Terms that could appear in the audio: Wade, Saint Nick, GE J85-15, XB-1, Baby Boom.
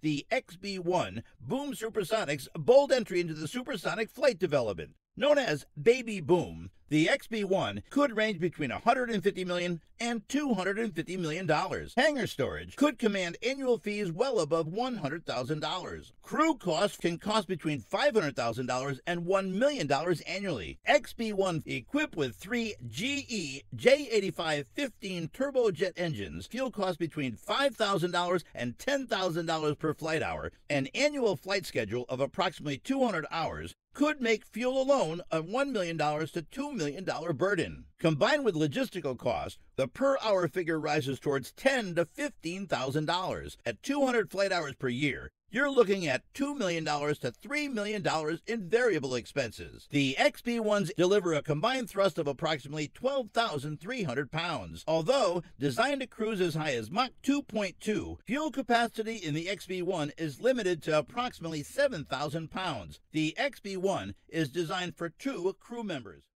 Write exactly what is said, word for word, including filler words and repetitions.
the X B one, Boom Supersonic's bold entry into the supersonic flight development. Known as Baby Boom, the X B one could range between one hundred fifty million dollars and two hundred fifty million dollars. Hangar storage could command annual fees well above one hundred thousand dollars. Crew costs can cost between five hundred thousand dollars and one million dollars annually. X B one, equipped with three G E J eighty-five fifteen turbojet engines, fuel costs between five thousand dollars and ten thousand dollars per flight hour. An annual flight schedule of approximately two hundred hours could make fuel alone a one million dollars to two million dollars burden. Combined with logistical costs, the per-hour figure rises towards ten thousand dollars to fifteen thousand dollars. At two hundred flight hours per year, you're looking at two million dollars to three million dollars in variable expenses. The X B ones deliver a combined thrust of approximately twelve thousand three hundred pounds. Although designed to cruise as high as Mach two point two, fuel capacity in the X B one is limited to approximately seven thousand pounds. The X B one is designed for two crew members.